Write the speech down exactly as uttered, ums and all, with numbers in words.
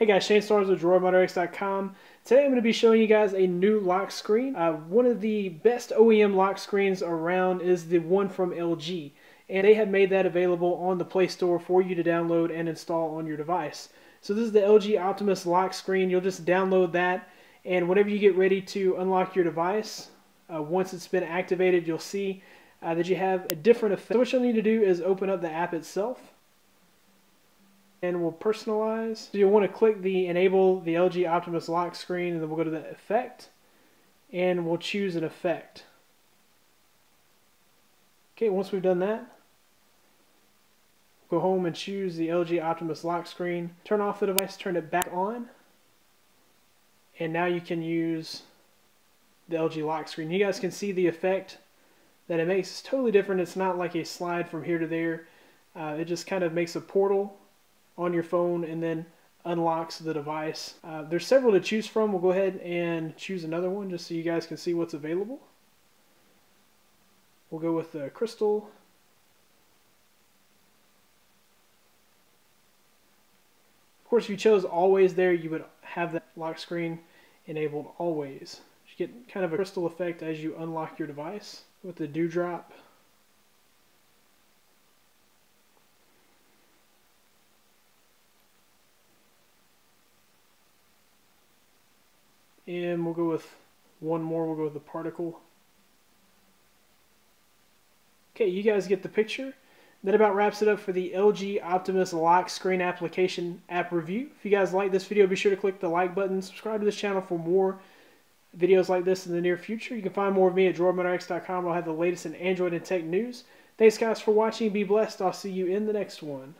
Hey guys, Shane Starnes with Droid Modder X dot com. Today I'm going to be showing you guys a new lock screen. Uh, one of the best O E M lock screens around is the one from L G, and they have made that available on the Play Store for you to download and install on your device. So this is the L G Optimus lock screen. You'll just download that, and whenever you get ready to unlock your device, uh, once it's been activated, you'll see uh, that you have a different effect. So what you'll need to do is open up the app itself, and we'll personalize. So you'll want to click the enable the L G Optimus lock screen, and then we'll go to the effect and we'll choose an effect. Okay, once we've done that, go home and choose the L G Optimus lock screen. Turn off the device, turn it back on, and now you can use the L G lock screen. You guys can see the effect that it makes. It's totally different. It's not like a slide from here to there. Uh, it just kind of makes a portal on your phone and then unlocks the device. Uh, there's several to choose from. We'll go ahead and choose another one just so you guys can see what's available. We'll go with the crystal. Of course, if you chose always there, you would have that lock screen enabled always. You get kind of a crystal effect as you unlock your device with the dewdrop. And we'll go with one more, we'll go with the particle. Okay, you guys get the picture. That about wraps it up for the L G Optimus lock screen application app review. If you guys like this video, be sure to click the like button. Subscribe to this channel for more videos like this in the near future. You can find more of me at Droid Modder X dot com. I'll have the latest in Android and tech news. Thanks guys for watching. Be blessed. I'll see you in the next one.